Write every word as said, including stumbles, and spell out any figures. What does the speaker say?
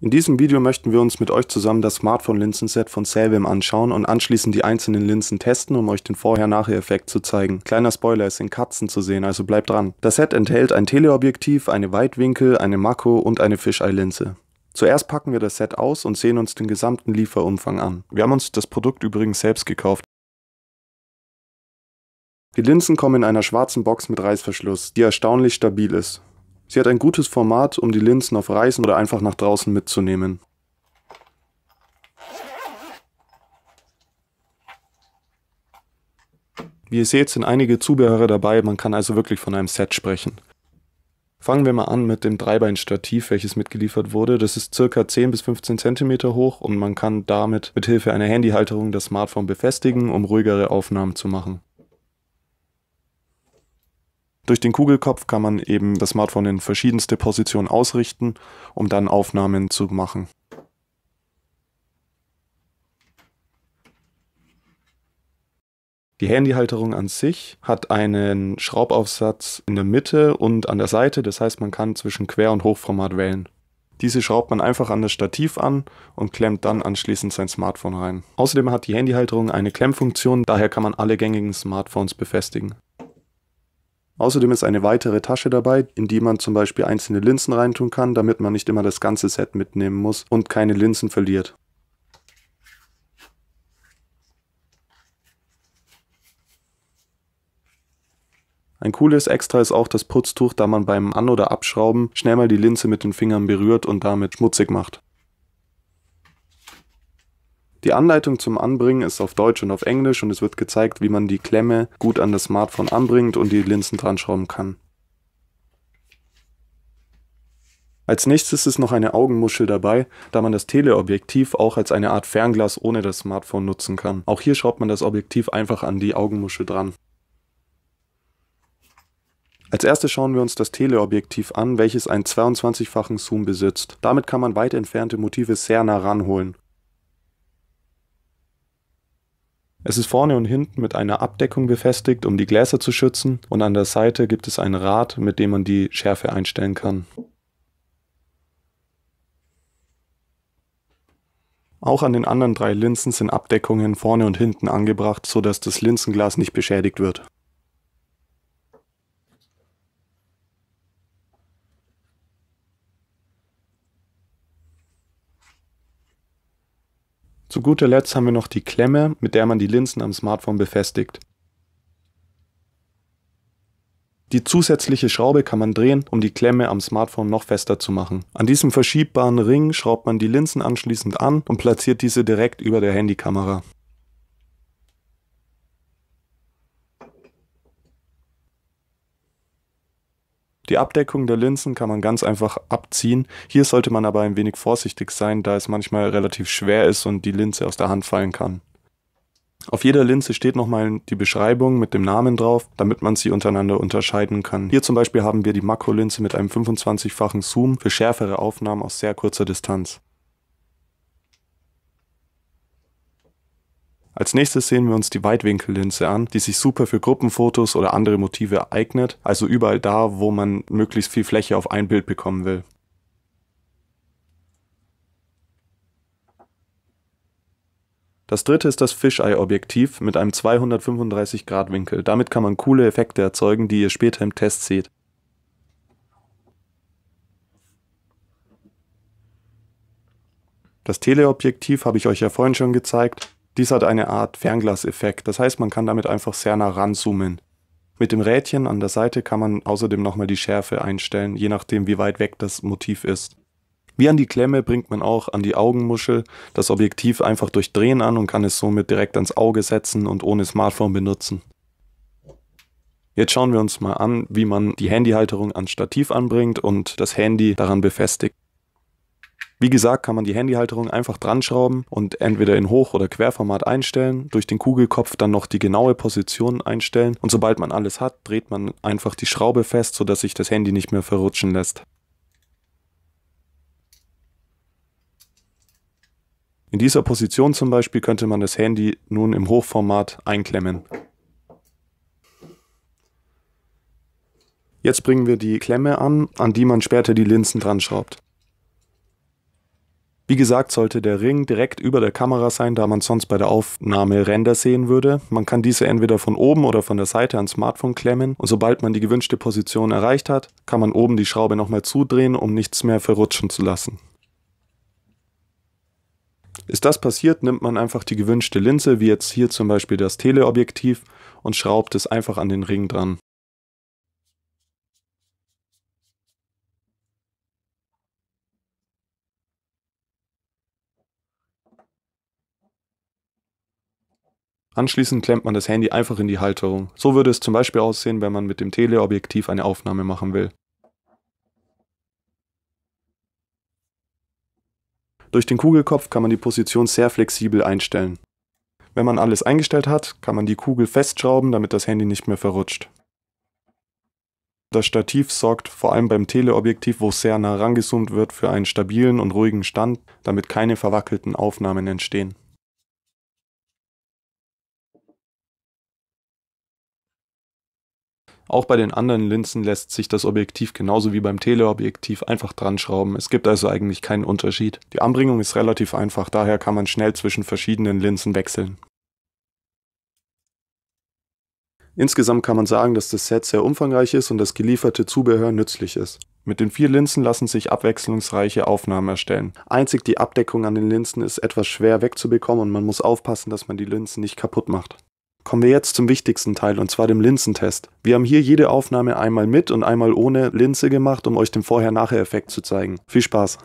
In diesem Video möchten wir uns mit euch zusammen das Smartphone-Linsen-Set von Selvim anschauen und anschließend die einzelnen Linsen testen, um euch den Vorher-Nachher-Effekt zu zeigen. Kleiner Spoiler, es sind Katzen zu sehen, also bleibt dran. Das Set enthält ein Teleobjektiv, eine Weitwinkel, eine Makro und eine Fisheye-Linse. Zuerst packen wir das Set aus und sehen uns den gesamten Lieferumfang an. Wir haben uns das Produkt übrigens selbst gekauft. Die Linsen kommen in einer schwarzen Box mit Reißverschluss, die erstaunlich stabil ist. Sie hat ein gutes Format, um die Linsen auf Reisen oder einfach nach draußen mitzunehmen. Wie ihr seht, sind einige Zubehörer dabei, man kann also wirklich von einem Set sprechen. Fangen wir mal an mit dem Dreibein-Stativ, welches mitgeliefert wurde. Das ist ca. zehn bis fünfzehn Zentimeter hoch und man kann damit mit Hilfe einer Handyhalterung das Smartphone befestigen, um ruhigere Aufnahmen zu machen. Durch den Kugelkopf kann man eben das Smartphone in verschiedenste Positionen ausrichten, um dann Aufnahmen zu machen. Die Handyhalterung an sich hat einen Schraubaufsatz in der Mitte und an der Seite, das heißt, man kann zwischen Quer- und Hochformat wählen. Diese schraubt man einfach an das Stativ an und klemmt dann anschließend sein Smartphone rein. Außerdem hat die Handyhalterung eine Klemmfunktion, daher kann man alle gängigen Smartphones befestigen. Außerdem ist eine weitere Tasche dabei, in die man zum Beispiel einzelne Linsen reintun kann, damit man nicht immer das ganze Set mitnehmen muss und keine Linsen verliert. Ein cooles Extra ist auch das Putztuch, da man beim An- oder Abschrauben schnell mal die Linse mit den Fingern berührt und damit schmutzig macht. Die Anleitung zum Anbringen ist auf Deutsch und auf Englisch und es wird gezeigt, wie man die Klemme gut an das Smartphone anbringt und die Linsen dran schrauben kann. Als nächstes ist noch eine Augenmuschel dabei, da man das Teleobjektiv auch als eine Art Fernglas ohne das Smartphone nutzen kann. Auch hier schraubt man das Objektiv einfach an die Augenmuschel dran. Als erstes schauen wir uns das Teleobjektiv an, welches einen zweiundzwanzigfachen Zoom besitzt. Damit kann man weit entfernte Motive sehr nah ranholen. Es ist vorne und hinten mit einer Abdeckung befestigt, um die Gläser zu schützen, und an der Seite gibt es ein Rad, mit dem man die Schärfe einstellen kann. Auch an den anderen drei Linsen sind Abdeckungen vorne und hinten angebracht, sodass das Linsenglas nicht beschädigt wird. Zu guter Letzt haben wir noch die Klemme, mit der man die Linsen am Smartphone befestigt. Die zusätzliche Schraube kann man drehen, um die Klemme am Smartphone noch fester zu machen. An diesem verschiebbaren Ring schraubt man die Linsen anschließend an und platziert diese direkt über der Handykamera. Die Abdeckung der Linsen kann man ganz einfach abziehen. Hier sollte man aber ein wenig vorsichtig sein, da es manchmal relativ schwer ist und die Linse aus der Hand fallen kann. Auf jeder Linse steht nochmal die Beschreibung mit dem Namen drauf, damit man sie untereinander unterscheiden kann. Hier zum Beispiel haben wir die Makrolinse mit einem fünfundzwanzigfachen Zoom für schärfere Aufnahmen aus sehr kurzer Distanz. Als nächstes sehen wir uns die Weitwinkellinse an, die sich super für Gruppenfotos oder andere Motive eignet, also überall da, wo man möglichst viel Fläche auf ein Bild bekommen will. Das dritte ist das Fisheye-Objektiv mit einem zweihundertfünfunddreißig Grad Winkel. Damit kann man coole Effekte erzeugen, die ihr später im Test seht. Das Teleobjektiv habe ich euch ja vorhin schon gezeigt. Dies hat eine Art Fernglaseffekt, das heißt, man kann damit einfach sehr nah ranzoomen. Mit dem Rädchen an der Seite kann man außerdem nochmal die Schärfe einstellen, je nachdem wie weit weg das Motiv ist. Wie an die Klemme bringt man auch an die Augenmuschel das Objektiv einfach durch Drehen an und kann es somit direkt ans Auge setzen und ohne Smartphone benutzen. Jetzt schauen wir uns mal an, wie man die Handyhalterung ans Stativ anbringt und das Handy daran befestigt. Wie gesagt, kann man die Handyhalterung einfach dran schrauben und entweder in Hoch- oder Querformat einstellen, durch den Kugelkopf dann noch die genaue Position einstellen und sobald man alles hat, dreht man einfach die Schraube fest, sodass sich das Handy nicht mehr verrutschen lässt. In dieser Position zum Beispiel könnte man das Handy nun im Hochformat einklemmen. Jetzt bringen wir die Klemme an, an die man später die Linsen dran schraubt. Wie gesagt, sollte der Ring direkt über der Kamera sein, da man sonst bei der Aufnahme Ränder sehen würde. Man kann diese entweder von oben oder von der Seite ans Smartphone klemmen und sobald man die gewünschte Position erreicht hat, kann man oben die Schraube nochmal zudrehen, um nichts mehr verrutschen zu lassen. Ist das passiert, nimmt man einfach die gewünschte Linse, wie jetzt hier zum Beispiel das Teleobjektiv, und schraubt es einfach an den Ring dran. Anschließend klemmt man das Handy einfach in die Halterung. So würde es zum Beispiel aussehen, wenn man mit dem Teleobjektiv eine Aufnahme machen will. Durch den Kugelkopf kann man die Position sehr flexibel einstellen. Wenn man alles eingestellt hat, kann man die Kugel festschrauben, damit das Handy nicht mehr verrutscht. Das Stativ sorgt vor allem beim Teleobjektiv, wo sehr nah rangezoomt wird, für einen stabilen und ruhigen Stand, damit keine verwackelten Aufnahmen entstehen. Auch bei den anderen Linsen lässt sich das Objektiv genauso wie beim Teleobjektiv einfach dran schrauben. Es gibt also eigentlich keinen Unterschied. Die Anbringung ist relativ einfach, daher kann man schnell zwischen verschiedenen Linsen wechseln. Insgesamt kann man sagen, dass das Set sehr umfangreich ist und das gelieferte Zubehör nützlich ist. Mit den vier Linsen lassen sich abwechslungsreiche Aufnahmen erstellen. Einzig die Abdeckung an den Linsen ist etwas schwer wegzubekommen und man muss aufpassen, dass man die Linsen nicht kaputt macht. Kommen wir jetzt zum wichtigsten Teil, und zwar dem Linsentest. Wir haben hier jede Aufnahme einmal mit und einmal ohne Linse gemacht, um euch den Vorher-Nachher-Effekt zu zeigen. Viel Spaß!